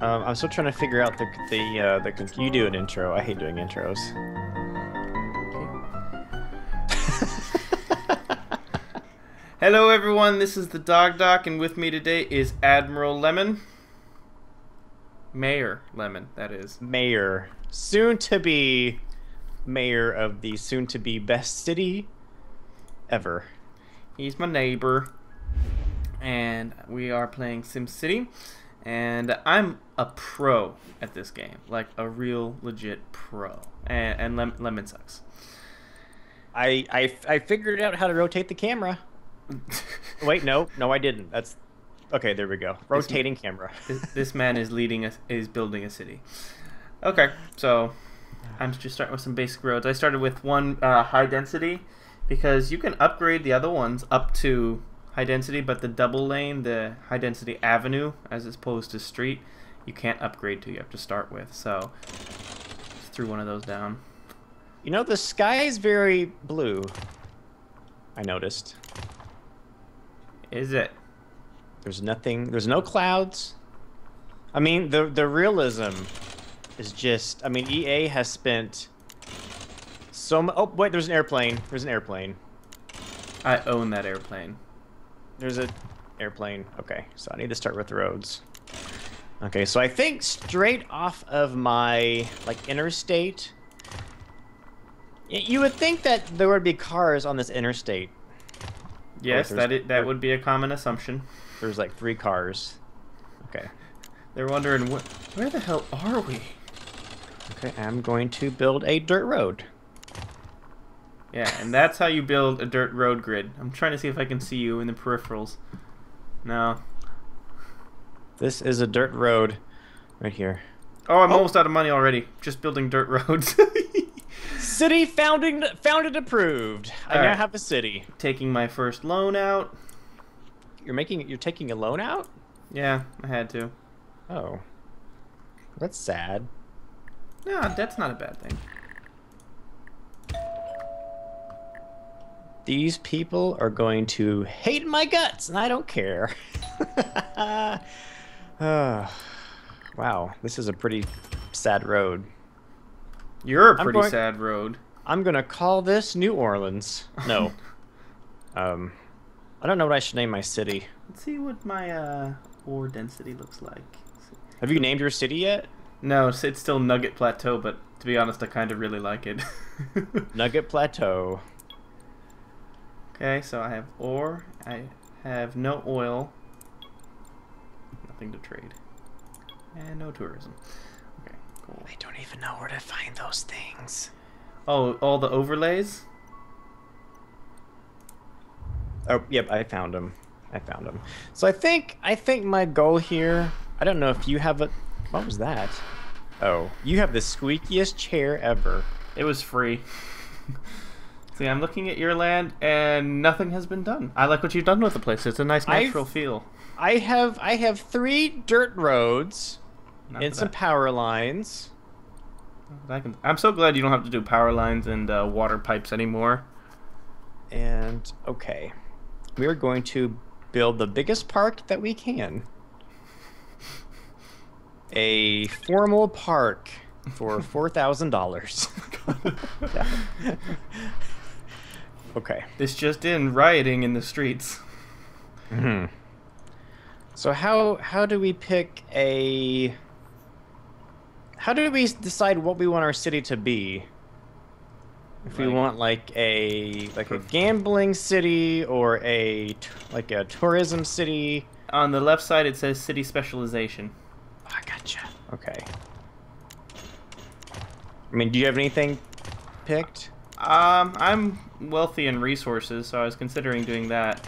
I'm still trying to figure out the you do an intro. I hate doing intros. Okay. Hello everyone, this is the DogDoc, and with me today is Admiral Lemon. Mayor Lemon, that is. Mayor. Soon to be mayor of the soon to be best city ever. He's my neighbor. And we are playing SimCity. And I'm a pro at this game, like a real legit pro. And Lemon sucks. I figured out how to rotate the camera. Wait, no, I didn't. That's okay. There we go. Rotating camera. This man is building a city. Okay, so I'm just starting with some basic roads. I started with one high density because you can upgrade the other ones up to high density, but the double lane, the high density avenue, as opposed to street, you can't upgrade to. You have to start with. So just threw one of those down. You know, the sky is very blue, I noticed. Is it? There's nothing. There's no clouds. I mean, the realism is just. I mean, EA has spent so much. Oh wait, there's an airplane. There's an airplane. I own that airplane. There's an airplane. Okay, so I need to start with the roads. Okay, so I think straight off of my like interstate, you would think that there would be cars on this interstate. Yes, that would be a common assumption. There's like 3 cars. Okay. They're wondering where the hell are we? Okay, I'm going to build a dirt road. Yeah, and that's how you build a dirt road grid. I'm trying to see if I can see you in the peripherals. No. This is a dirt road right here. Oh, I'm almost out of money already. Just building dirt roads. City founded approved. I now have a city. Taking my first loan out. You're taking a loan out? Yeah, I had to. Oh. That's sad. No, that's not a bad thing. These people are going to hate my guts, and I don't care. Wow, this is a pretty sad road. You're a pretty sad road. I'm going to call this New Orleans. No. I don't know what I should name my city. Let's see what my ore density looks like. Have you named your city yet? No, it's still Nugget Plateau, but to be honest, I kind of really like it. Nugget Plateau. Okay, so I have ore. I have no oil. Nothing to trade. And no tourism. Okay, cool. I don't even know where to find those things. Oh, all the overlays? Oh, yep, I found them. So I think my goal here, I don't know if you have a... What was that? Oh, you have the squeakiest chair ever. It was free. See, I'm looking at your land, and nothing has been done. I like what you've done with the place. It's a nice natural feel. I have 3 dirt roads and some power lines. I'm so glad you don't have to do power lines and water pipes anymore. And, okay. We are going to build the biggest park that we can. A formal park for $4,000. Okay. This just in, rioting in the streets. Mm-hmm. So how do we pick a... How do we decide what we want our city to be? If we want like a gambling city or a tourism city. On the left side it says city specialization. Oh, I gotcha. Okay. I mean, do you have anything picked? I'm wealthy in resources, so I was considering doing that.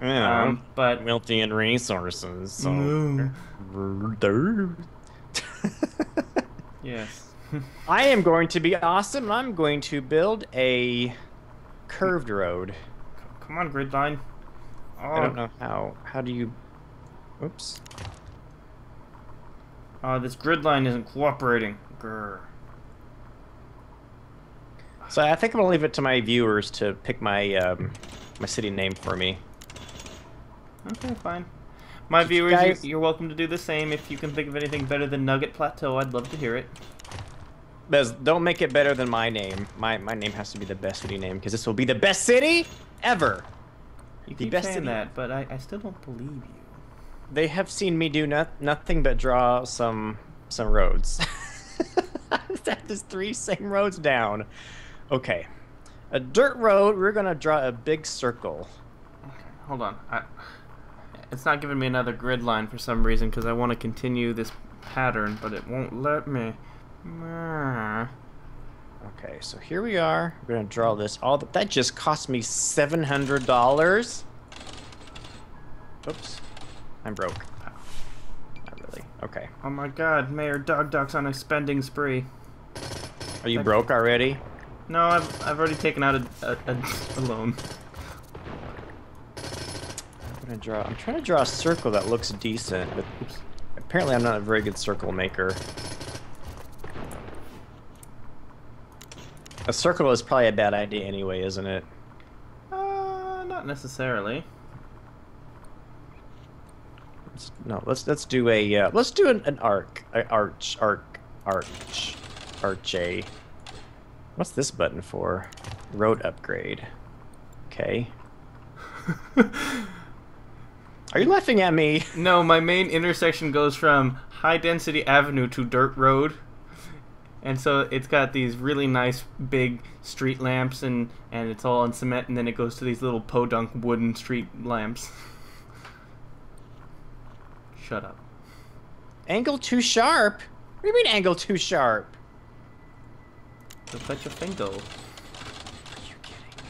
Yeah, but wealthy in resources. So. No. Yes. I am going to be awesome, and I'm going to build a curved road. Come on, gridline. Oh. I don't know how. How do you? Oops. This gridline isn't cooperating. Grr. So I think I'm gonna leave it to my viewers to pick my my city name for me. Okay, fine. My viewers, guys, you're welcome to do the same. If you can think of anything better than Nugget Plateau, I'd love to hear it. Don't make it better than my name. My name has to be the best city name, because this will be the best city ever. You keep saying that, but I still don't believe you. They have seen me do nothing but draw some roads. That is three same roads down. Okay. A dirt road, we're going to draw a big circle. Okay, hold on. It's not giving me another grid line for some reason, because I want to continue this pattern, but it won't let me. Okay, so here we are. We're going to draw this. That just cost me $700. Oops. I'm broke. Not really. Okay. Oh my god, Mayor DogDoc's on a spending spree. Are you broke already? No, I've already taken out a loan. I'm trying to draw a circle that looks decent, but oops, apparently I'm not a very good circle maker. A circle is probably a bad idea anyway, isn't it? Not necessarily. No, let's do a let's do an arc, arch. What's this button for? Road upgrade. Okay. Are you laughing at me? No, my main intersection goes from high density avenue to dirt road. And so it's got these really nice big street lamps and it's all in cement, and then it goes to these little podunk wooden street lamps. Shut up. Angle too sharp? What do you mean angle too sharp? Don't cut your finger. Are you kidding me?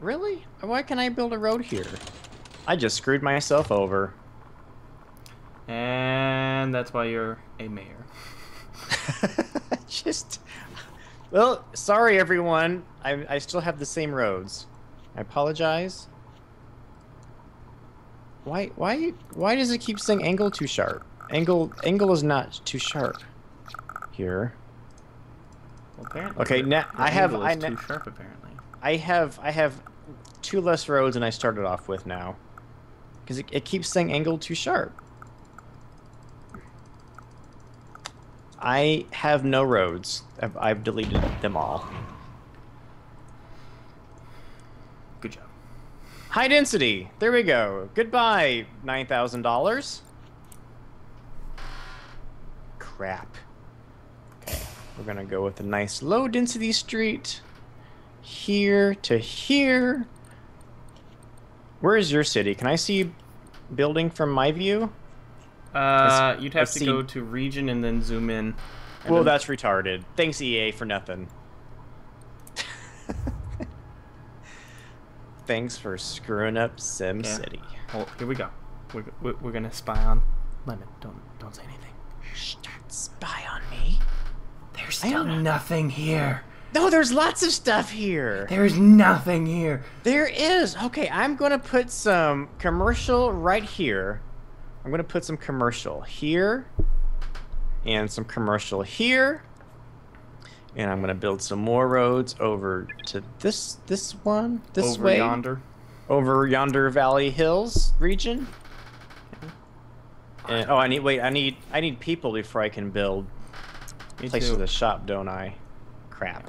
Really? Why can I build a road here? I just screwed myself over. And that's why you're a mayor. Well, sorry everyone. I still have the same roads. I apologize. Why does it keep saying angle too sharp? Angle is not too sharp here. Well, apparently okay, now I have too sharp apparently. I have two less roads than I started off with now, because it keeps saying angle too sharp. I have no roads. I've deleted them all. Good job. High density. There we go. Goodbye, $9,000. Crap. Okay, we're gonna go with a nice low density street. Here to here. Where is your city? Can I see building from my view? You'd have to go to region and then zoom in. Well, that's retarded. Thanks, EA, for nothing. Thanks for screwing up SimCity. Yeah. Well, here we go. We're gonna spy on Lemon. Don't say anything. Shh, don't spy on me. There's still nothing here. No, there's lots of stuff here. There's nothing here. There is. Okay, I'm gonna put some commercial right here. I'm gonna put some commercial here and some commercial here, and I'm gonna build some more roads over to this one, this way, over yonder Valley Hills region. And, oh, I need people before I can build a place with a shop, don't I? Crap.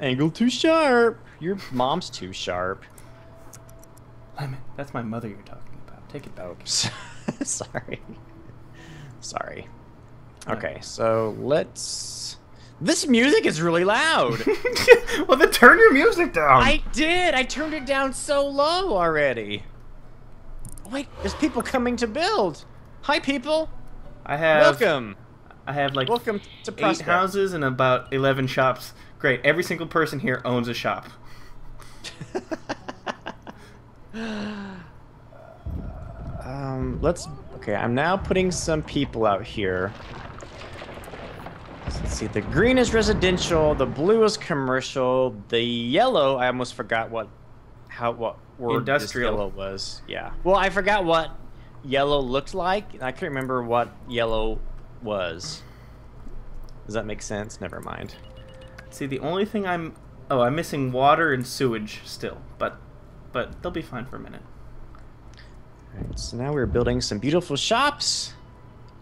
Angle too sharp. Your mom's too sharp. Lemon, that's my mother you're talking. Take it back. Sorry. Okay, so let's... This music is really loud! Well, then turn your music down! I did! I turned it down so low already! Wait, there's people coming to build! Hi, people! Welcome! I have, like, welcome to 8 houses and about 11 shops. Great, every single person here owns a shop. Okay, I'm now putting some people out here. Let's see, the green is residential, the blue is commercial, the yellow, I almost forgot what word industrial this yellow was. Yeah. Well, I forgot what yellow looked like, and I couldn't remember what yellow was. Does that make sense? Never mind. See, the only thing I'm missing water and sewage still, but but they'll be fine for a minute. All right, so now we're building some beautiful shops.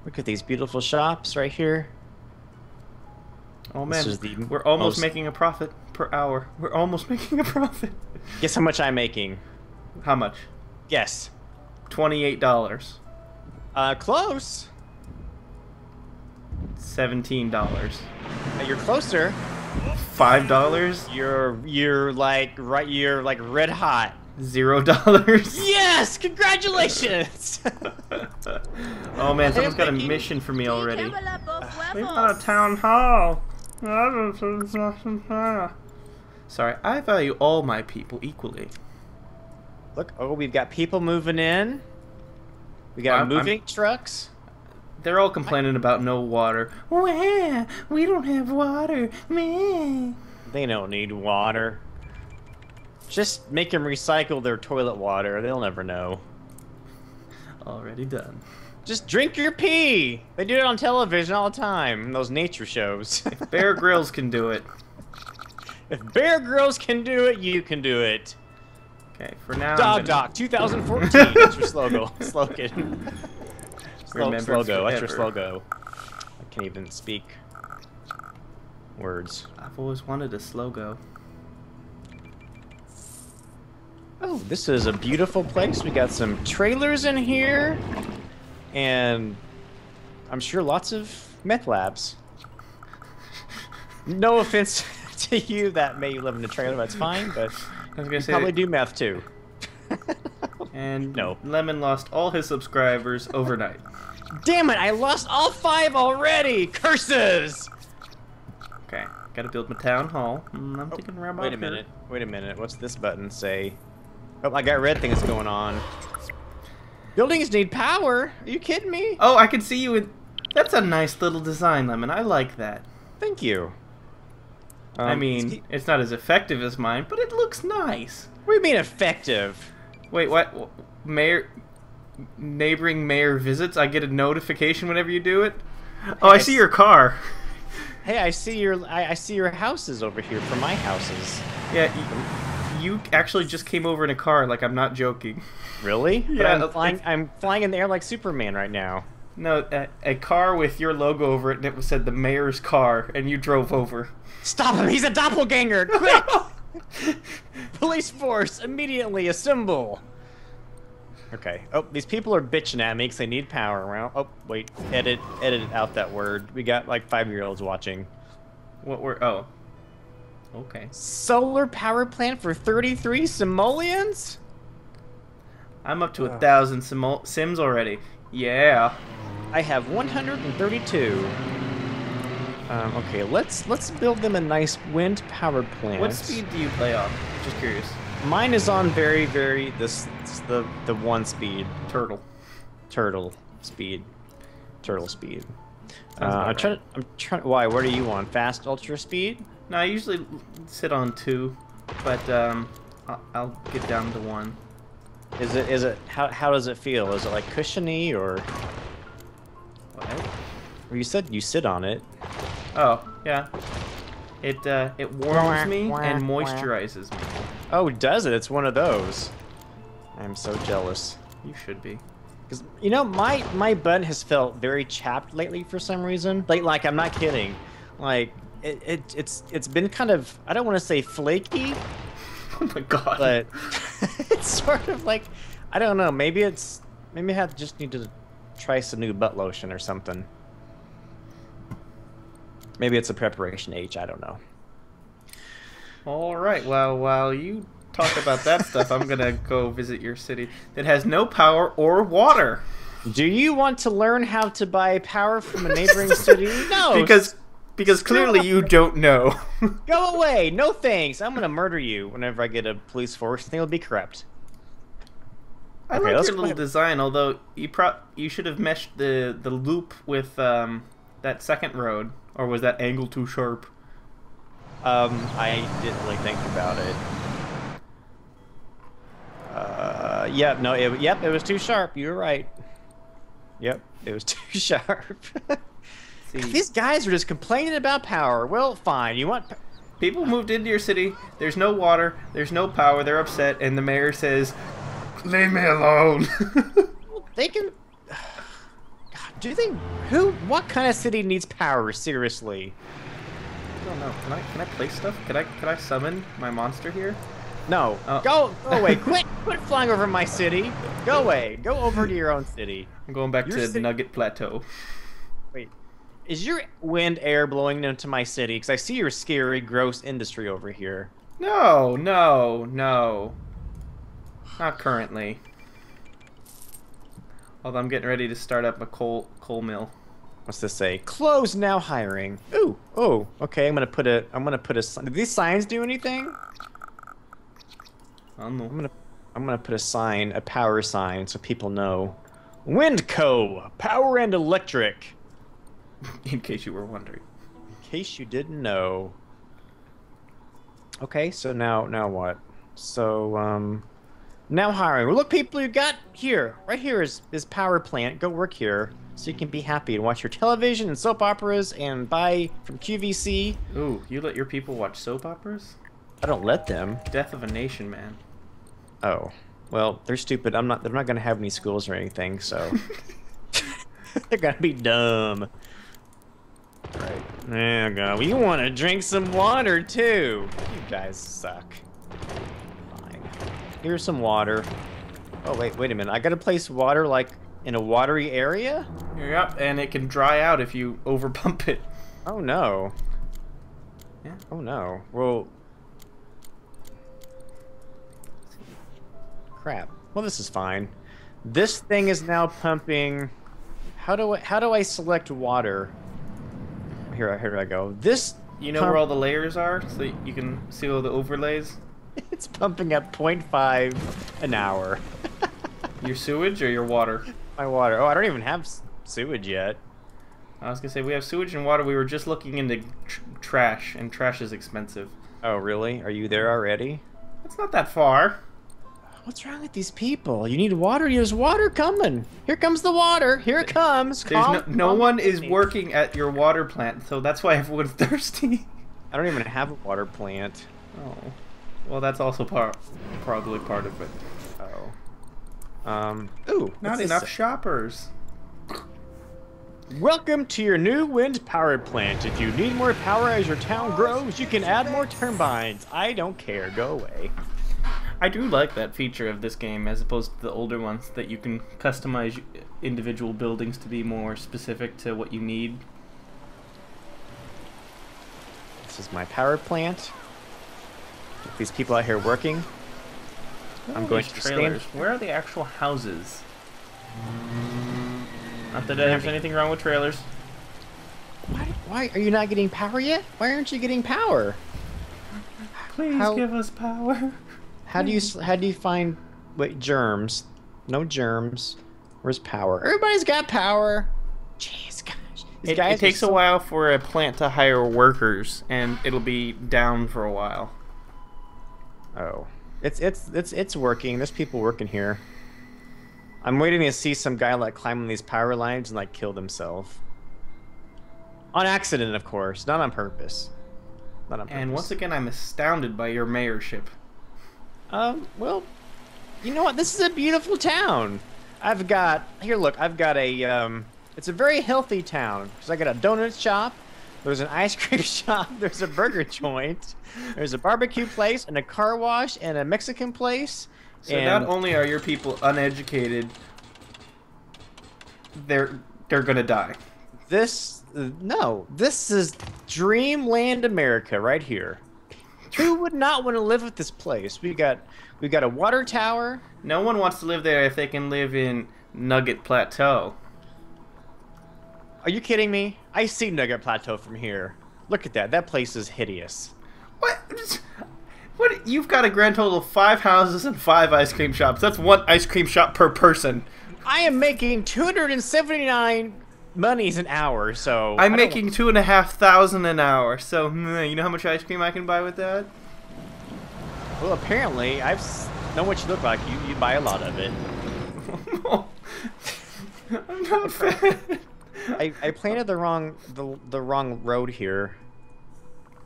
Look at these beautiful shops right here. Oh man, we're almost making a profit per hour. We're almost making a profit. Guess how much I'm making. How much? Guess. $28. Close. $17. You're closer. $5. You're like right. You're like red hot. $0. Yes, congratulations. Oh man, someone's got a mission for me already. We've got a town hall. Sorry, I value all my people equally. Look, oh, we've got people moving in. We got moving trucks. They're all complaining about no water. Well, we don't have water. Meh. They don't need water. Just make them recycle their toilet water. They'll never know. Already done. Just drink your pee. They do it on television all the time. Those nature shows. If Bear Grylls can do it. If Bear Grylls can do it, you can do it. Okay, for now. DogDoc 2014. That's your slogan. That's your slogan. I can't even speak words. I've always wanted a slogan. Oh, this is a beautiful place. We got some trailers in here, and I'm sure lots of meth labs. No offense to you that may live in a trailer, that's fine, but I was gonna say probably do meth too. And no, Lemon lost all his subscribers overnight. Damn it, I lost all 5 already! Curses! Okay, gotta build my town hall. I'm thinking around my Wait a minute, what's this button say? Oh, I got red things going on. Buildings need power. Are you kidding me? Oh, I can see you in... That's a nice little design, Lemon. I like that. Thank you. I mean, it's not as effective as mine, but it looks nice. What do you mean effective? Wait, what? Mayor... Neighboring mayor visits? I get a notification whenever you do it? Oh, hey, I see your car. Hey, I see your houses over here from my houses. Yeah, you actually just came over in a car, like I'm not joking. Really? Yeah. But I'm flying in the air like Superman right now. No, a car with your logo over it, and it said the mayor's car, and you drove over. Stop him! He's a doppelganger! Quick! Police force, immediately assemble! Okay. Oh, these people are bitching at me because they need power. Well, oh, wait. Edit out that word. We got like 5-year-olds watching. What were... Oh. Okay. Solar power plant for 33 simoleons? I'm up to 1,000 sims already. Yeah. I have 132. Okay, let's build them a nice wind power plant. What speed do you play on? Just curious. Mine is on very, very the one speed. Turtle speed. I'm trying. Why? What are you on? Fast, ultra speed? No, I usually sit on 2, but I'll get down to 1. Is it? How does it feel? Is it like cushiony or? What? You said you sit on it. Oh yeah. It warms me and moisturizes me. Oh, does it? It's one of those. I'm so jealous. You should be. Because, you know, my butt has felt very chapped lately for some reason. Like I'm not kidding. Like, it's been kind of, I don't want to say flaky. Oh my god. But it's sort of like, I don't know, maybe I just need to try some new butt lotion or something. Maybe it's a preparation age, I don't know. All right, well, while you talk about that stuff, I'm going to go visit your city that has no power or water. Do you want to learn how to buy power from a neighboring city? No. Because clearly you don't know. Go away. No thanks. I'm going to murder you whenever I get a police force. They will be corrupt. I like your little design, although you should have meshed the loop with that second road. Or was that angle too sharp? I didn't really think about it. Yep, it was too sharp. You were right. Yep, it was too sharp. See, these guys are just complaining about power. Well, fine. You want People moved into your city, there's no water, there's no power, they're upset, and the mayor says, leave me alone. They can... Do they... Who... What kind of city needs power, seriously? I don't know. Can I play stuff? Can I summon my monster here? No. Oh. Go away. Quit flying over my city. Go away. Go over to your own city. I'm going back to the Nugget Plateau. Wait. Is your wind air blowing into my city? Because I see your scary, gross industry over here. No, no, no. Not currently. Although I'm getting ready to start up a coal mill. What's this say? Close now hiring. Ooh, oh, okay. I'm gonna put a. Do these signs do anything? I don't know. I'm gonna put a sign, a power sign, so people know. Windco, power and electric. In case you were wondering. In case you didn't know. Okay, so now what? So, now hiring. Well, look, people, you got here. Right here is this power plant. Go work here so you can be happy and watch your television and soap operas and buy from QVC. Ooh, you let your people watch soap operas? I don't let them. Death of a nation, man. Oh. Well, they're stupid. They're not going to have any schools or anything, so... They're going to be dumb. Right. There we go. You want to drink some water, too. You guys suck. Fine. Here's some water. Oh, wait a minute. I got to place water, like, in a watery area? Yep, and it can dry out if you overpump it. Oh, no. Yeah. Oh, no. Well... Crap. Well, this is fine. This thing is now pumping... How do I select water? Here I go. This you know where all the layers are, so you can see all the overlays. It's pumping at 0.5 an hour. Your sewage or your water? My water. Oh, I don't even have sewage yet. I was gonna say we have sewage and water. We were just looking into trash, and trash is expensive. Oh, really? Are you there already? It's not that far. What's wrong with these people? You need water. There's water coming. Here comes the water. Here it comes. No one is working at your water plant, so that's why everyone's thirsty. I don't even have a water plant. Oh. Well, that's also probably part of it. Oh. Ooh. Not enough shoppers. Welcome to your new wind-powered plant. If you need more power as your town grows, you can add more turbines. I don't care. Go away. I do like that feature of this game as opposed to the older ones, that you can customize individual buildings to be more specific to what you need. This is my power plant. Get these people out here working. I'm going to trailers. Where are the actual houses? Not that there's anything wrong with trailers. Why are you not getting power yet? Why aren't you getting power? Please give us power. How do you find germs? No germs. Where's power? Everybody's got power. Jeez, gosh. It takes a while for a plant to hire workers, and it'll be down for a while. Oh, it's working. There's people working here. I'm waiting to see some guy like climbing these power lines and like kill himself. On accident, of course, not on purpose. Not on purpose. And once again, I'm astounded by your mayorship. Well, you know what? This is a beautiful town. I've got a, it's a very healthy town. Because I got a donut shop, there's an ice cream shop, there's a burger joint, there's a barbecue place, and a car wash, and a Mexican place. So and not only are your people uneducated, they're gonna die. This is dreamland America right here. Who would not want to live at this place? We got a water tower. No one wants to live there if they can live in Nugget Plateau. Are you kidding me? I see Nugget Plateau from here. Look at that. That place is hideous. What? What? You've got a grand total of 5 houses and 5 ice cream shops. That's 1 ice cream shop per person. I am making 279 monies an hour, so I'm making 2,500 an hour, so you know how much ice cream I can buy with that? Well, apparently I've know what you look like. You buy a lot of it. I'm not fat. I planted the wrong road here.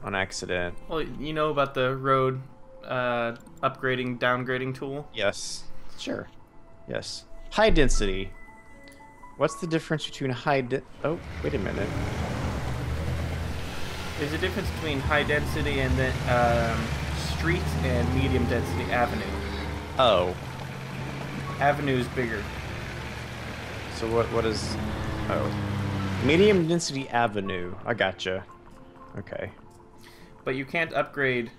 on accident. Well, you know about the road upgrading, downgrading tool? Yes. Sure. Yes. High density. What's the difference between high oh, wait a minute. There's a difference between high density and then streets and medium density avenue. Oh. Avenue's bigger. So what is... Oh. Medium density avenue. I gotcha. Okay. But you can't upgrade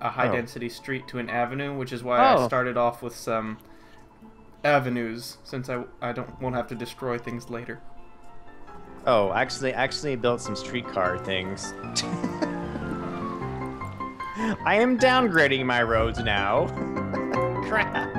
a high density street to an avenue, which is why I started off with some avenues, since I won't have to destroy things later. Oh, actually, I built some streetcar things. I am downgrading my roads now. Crap.